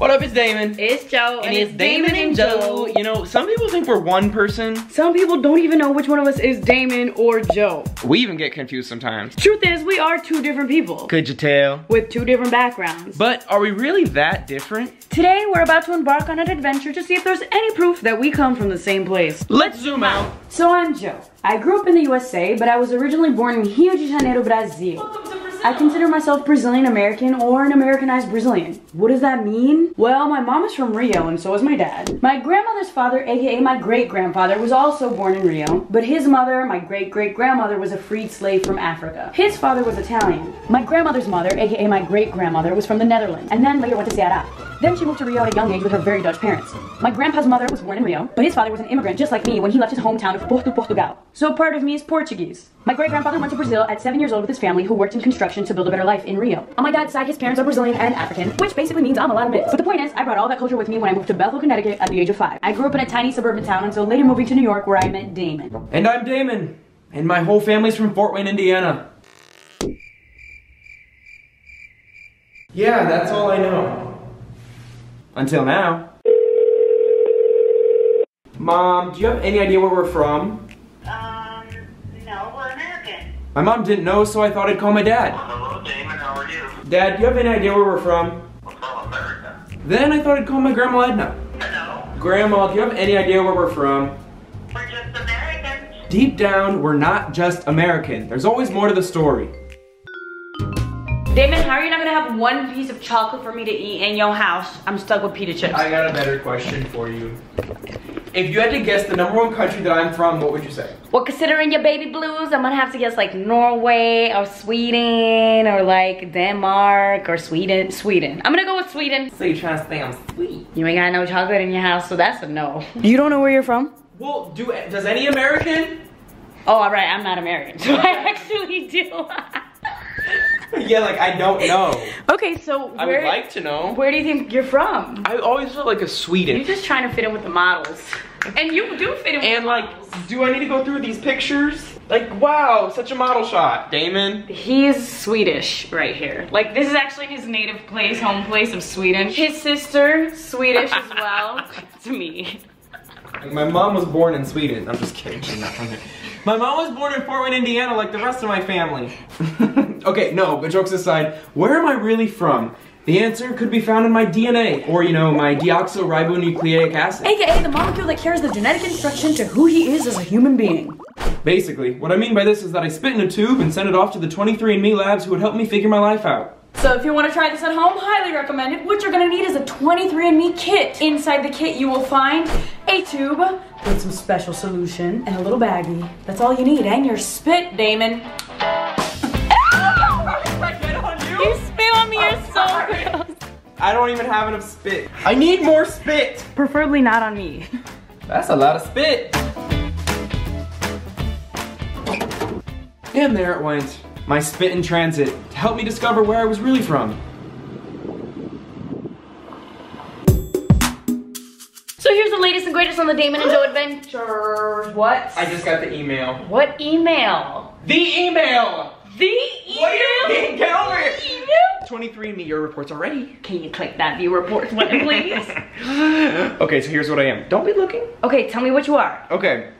What up, it's Damon. It's Joe. And it's Damon and Joe. You know, some people think we're one person. Some people don't even know which one of us is Damon or Joe. We even get confused sometimes. Truth is, we are two different people. Could you tell? With two different backgrounds. But are we really that different? Today, we're about to embark on an adventure to see if there's any proof that we come from the same place. Let's zoom out. So I'm Joe. I grew up in the USA, but I was originally born in Rio de Janeiro, Brazil. I consider myself Brazilian-American or an Americanized Brazilian. What does that mean? Well, my mom is from Rio and so is my dad. My grandmother's father, aka my great-grandfather, was also born in Rio, but his mother, my great-great-grandmother, was a freed slave from Africa. His father was Italian. My grandmother's mother, aka my great-grandmother, was from the Netherlands and then later went to Ceará. Then she moved to Rio at a young age with her very Dutch parents. My grandpa's mother was born in Rio, but his father was an immigrant just like me when he left his hometown of Porto, Portugal. So part of me is Portuguese. My great-grandfather went to Brazil at 7 years old with his family who worked in construction to build a better life in Rio. On my dad's side, his parents are Brazilian and African, which basically means I'm a lot of mix. But the point is, I brought all that culture with me when I moved to Bethel, Connecticut at the age of 5. I grew up in a tiny suburban town until later moving to New York where I met Damon. And I'm Damon, and my whole family's from Fort Wayne, Indiana. Yeah, that's all I know. Until now. Mom, do you have any idea where we're from? No, we're American. My mom didn't know, so I thought I'd call my dad. Well, hello, Damon, how are you? Dad, do you have any idea where we're from? We're from America. Then I thought I'd call my grandma Edna. Hello? Grandma, do you have any idea where we're from? We're just Americans. Deep down, we're not just American. There's always more to the story. Damon, how are you not gonna have one piece of chocolate for me to eat in your house? I'm stuck with pita chips. I got a better question for you. If you had to guess the #1 country that I'm from, what would you say? Well, considering your baby blues, I'm gonna have to guess like Norway or Sweden or like Denmark or Sweden. Sweden. I'm gonna go with Sweden. So you're trying to say I'm sweet? You ain't got no chocolate in your house, so that's a no. You don't know where you're from? Well, does any American? Oh, all right, I'm not American, so I actually do. Yeah, like I don't know. Okay, so where, I would like to know. Where do you think you're from? I always felt like a Sweden. You're just trying to fit in with the models. And you do fit in with the models. And like, do I need to go through these pictures? Like, wow, such a model shot. Damon. He is Swedish right here. Like, this is actually his native place, home place of Sweden. His sister, Swedish as well, to me. Like, my mom was born in Sweden. I'm just kidding, she's not from here. My mom was born in Fort Wayne, Indiana, like the rest of my family. Okay, no, but jokes aside, where am I really from? The answer could be found in my DNA, or you know, my deoxyribonucleic acid. AKA the molecule that carries the genetic instruction to who he is as a human being. Basically, what I mean by this is that I spit in a tube and sent it off to the 23andMe labs who would help me figure my life out. So if you want to try this at home, highly recommend it. What you're going to need is a 23andMe kit. Inside the kit you will find a tube with some special solution and a little baggie. That's all you need, and your spit, Damon. You spit on me, you're so gross. I don't even have enough spit. I need more spit. Preferably not on me. That's a lot of spit. And there it went. My spit in transit to help me discover where I was really from. So here's the latest and greatest on the Damon and Joe adventure. What? I just got the email. What email? The email! The email? What do you think? Get over it! 23andMe, your report's already. Can you click that view reports button, please? Okay, so here's what I am. Don't be looking. Okay, tell me what you are. Okay.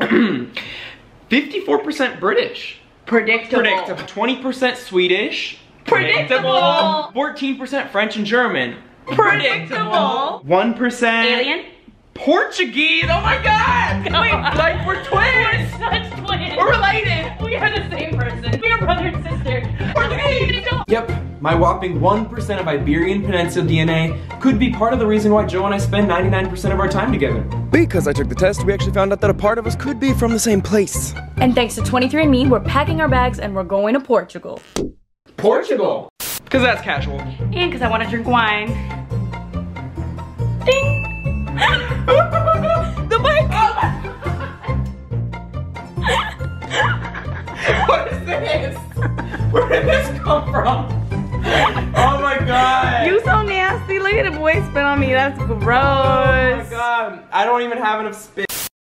54% British. Predictable. 20% Swedish. Predictable. 14% French and German. Predictable. 1% Alien. Portuguese. Oh my god! Wait, like we're twins! We're such twins! We're related! We are the same person. We are brother and sister. Portuguese! Yep, my whopping 1% of Iberian Peninsula DNA could be part of the reason why Joe and I spend 99% of our time together. Because I took the test, we actually found out that a part of us could be from the same place. And thanks to 23andMe, we're packing our bags and we're going to Portugal. Portugal? Because that's casual. And because I want to drink wine. Ding! The bike! Oh. What is this? Where did this come from? Oh my god! You so nasty. Look at the boy spit on me. That's gross. Oh my god. I don't even have enough spit.